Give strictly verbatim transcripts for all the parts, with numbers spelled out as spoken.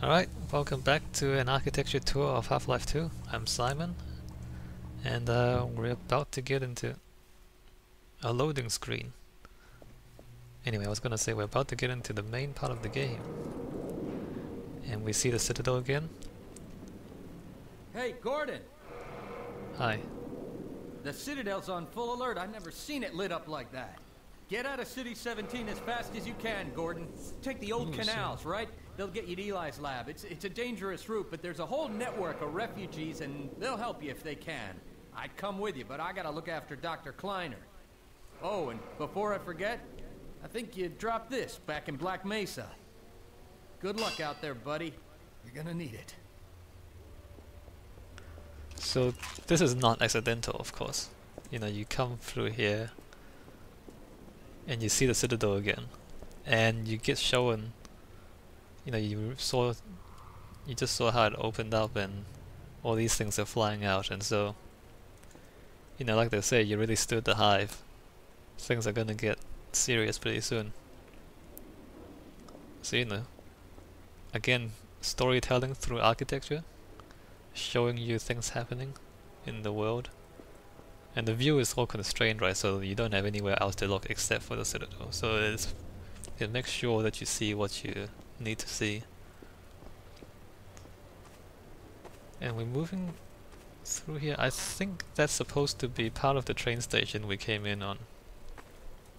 Alright, welcome back to an architecture tour of Half-Life two. I'm Simon, and uh, we're about to get into a loading screen. Anyway, I was gonna say we're about to get into the main part of the game. And we see the Citadel again. Hey, Gordon! Hi. The Citadel's on full alert. I've never seen it lit up like that. Get out of City seventeen as fast as you can, Gordon. Take the old Ooh, canals, so. right? They'll get you to Eli's lab. It's, it's a dangerous route, but there's a whole network of refugees, and they'll help you if they can. I'd come with you, but I gotta look after Doctor Kleiner. Oh, and before I forget, I think you dropped this back in Black Mesa. Good luck out there, buddy. You're gonna need it. So, this is not accidental, of course. You know, you come through here, and you see the Citadel again, and you get shown. You know, you saw, you just saw how it opened up, and all these things are flying out, and so, you know, like they say, you really stirred the hive. Things are gonna get serious pretty soon. So, you know, again, storytelling through architecture, showing you things happening in the world, and the view is all constrained, right? So you don't have anywhere else to look except for the Citadel. So it's, it makes sure that you see what you need to see. And we're moving through here. I think that's supposed to be part of the train station we came in on.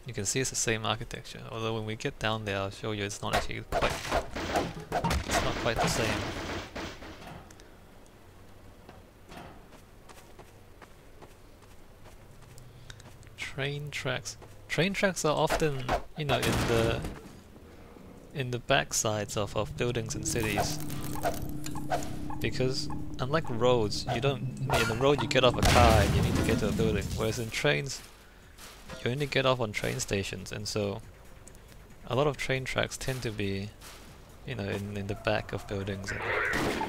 You can see it's the same architecture, although when we get down there I'll show you it's not actually quite it's not quite the same. Train tracks. Train tracks are often, you know, in the in the back sides of, of buildings and cities, because unlike roads, you don't, in the road you get off a car and you need to get to a building, whereas in trains you only get off on train stations, and so a lot of train tracks tend to be, you know, in, in the back of buildings. And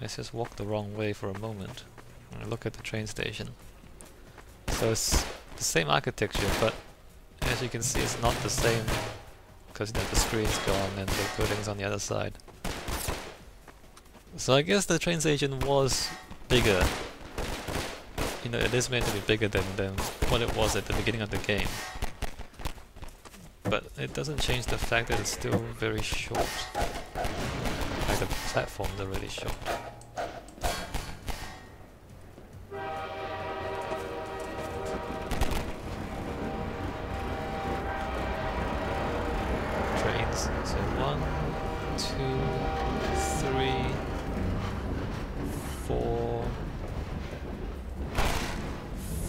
let's just walk the wrong way for a moment and look at the train station. So it's the same architecture, but as you can see, it's not the same, because you know, the screen's gone and the building's on the other side. So I guess the train station was bigger. You know, it is meant to be bigger than, than what it was at the beginning of the game. But it doesn't change the fact that it's still very short. Like the platforms are really short.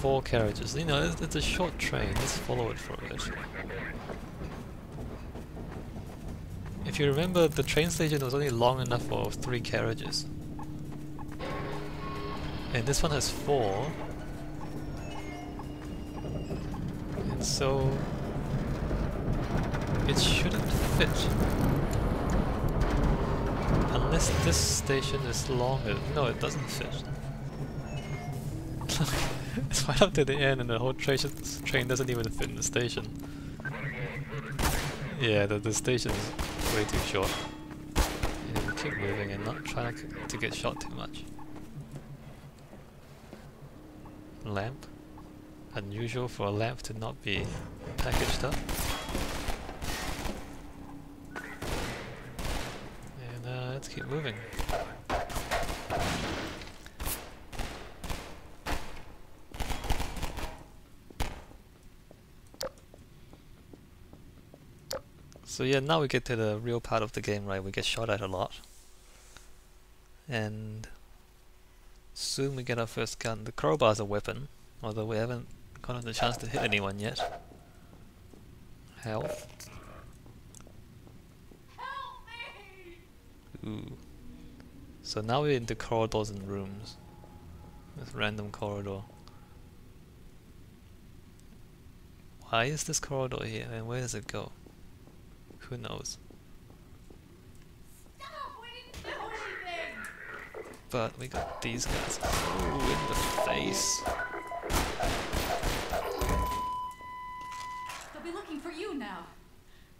Four carriages. You know, it's, it's a short train. Let's follow it for a bit. If you remember, the train station was only long enough for three carriages. And this one has four. And so it shouldn't fit. Unless this station is longer. No, it doesn't fit. It's right up to the end and the whole tra train doesn't even fit in the station. Yeah, the, the station is way too short. And we keep moving and not trying to get shot too much. Lamp. Unusual for a lamp to not be packaged up. And uh, let's keep moving. So yeah, now we get to the real part of the game, right? We get shot at a lot. And soon we get our first gun. The crowbar's a weapon, although we haven't gotten the chance to hit anyone yet. Health. Help me! Ooh. So now we're into corridors and rooms. This random corridor. Why is this corridor here and where does it go? Who knows? Stop, we didn't do anything. But we got these guys. Ooh, in the face. They'll be looking for you now.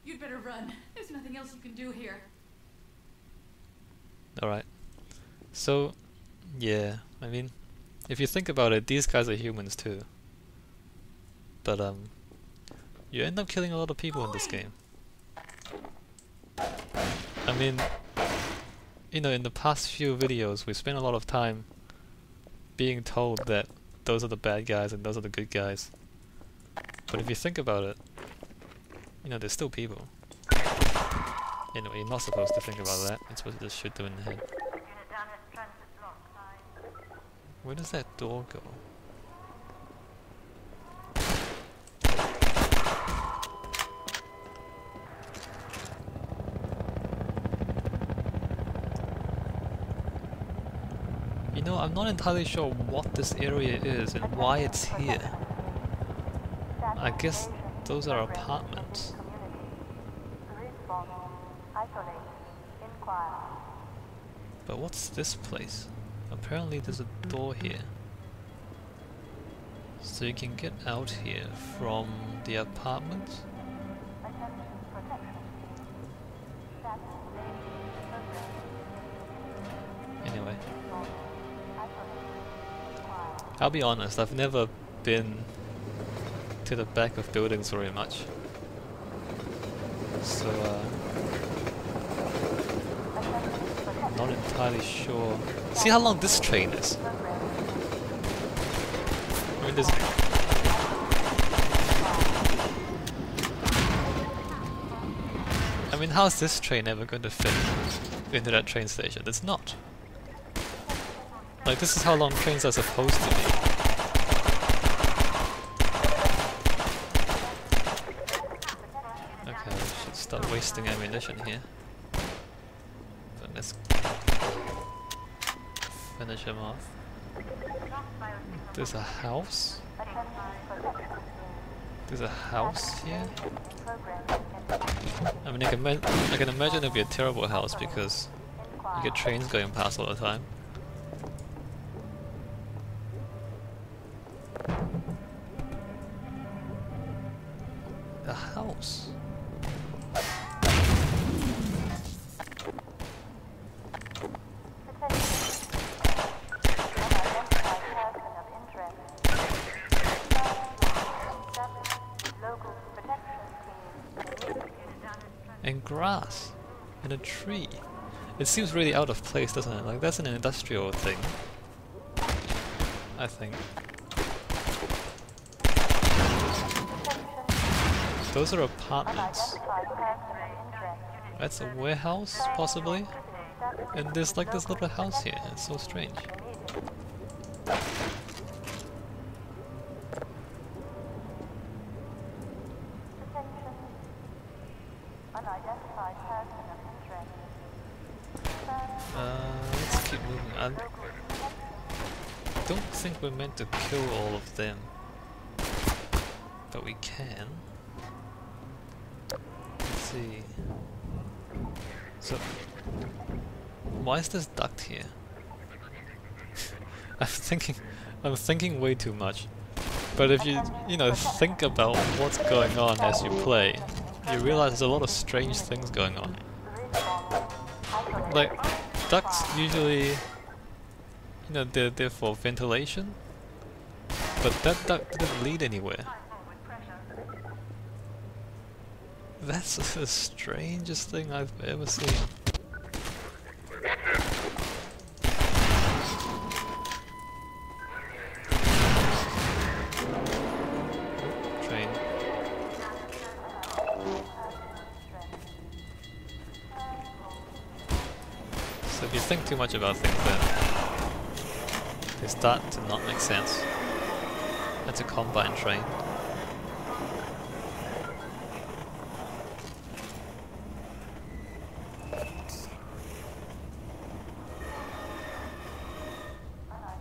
You'd better run. There's nothing else you can do here. Alright. So, yeah, I mean, if you think about it, these guys are humans too. But, um, you end up killing a lot of people in this game. I mean, you know, in the past few videos, we spent a lot of time being told that those are the bad guys and those are the good guys. But if you think about it, you know, they're still people. Anyway, you're not supposed to think about that. You're supposed to just shoot them in the head. Where does that door go? You know, I'm not entirely sure what this area is and why it's here. I guess those are apartments. But what's this place? Apparently there's a door here. So you can get out here from the apartments. Anyway. I'll be honest, I've never been to the back of buildings very much. So, uh... not entirely sure. See how long this train is. I mean, there's I mean, how's this train ever going to fit into that train station? It's not. Like, this is how long trains are supposed to be. Okay, I should start wasting ammunition here. But let's finish him off. There's a house. There's a house here. I mean, I can, I can imagine it'd be a terrible house because you get trains going past all the time. A house. And grass and a tree. It seems really out of place, doesn't it? Like, that's an industrial thing, I think. Those are apartments. That's a warehouse, possibly? And there's like this little house here. It's so strange. I don't think we're meant to kill all of them, but we can. Let's see. So, why is this duct here? I'm thinking, I'm thinking way too much. But if you, you know, think about what's going on as you play, you realize there's a lot of strange things going on. Like, ducts usually, you know, they're there for ventilation, but that duct didn't lead anywhere. That's the strangest thing I've ever seen. Train. So if you think too much about things, then they start to not make sense. That's a Combine train.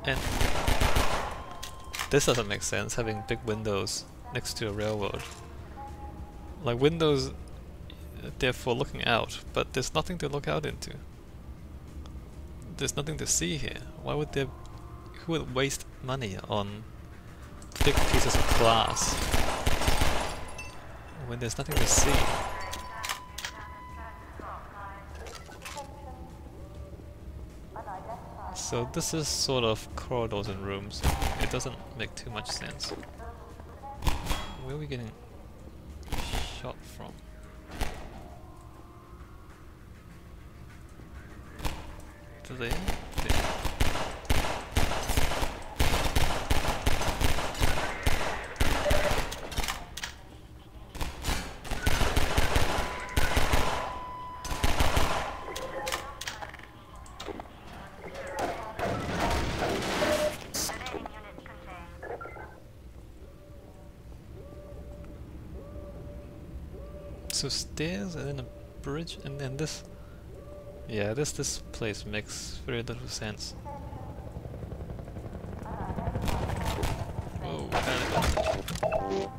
And this doesn't make sense, having big windows next to a railroad. Like, windows, they're for looking out, but there's nothing to look out into. There's nothing to see here. Why would there Who would waste money on big pieces of glass when there's nothing to see? so this is sort of corridors and rooms. It doesn't make too much sense. Where are we getting shot from? To there? There. So stairs and then a bridge and then this. Yeah, this this place makes very little sense. Whoa, there.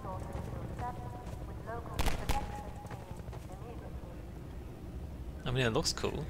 I mean, it looks cool.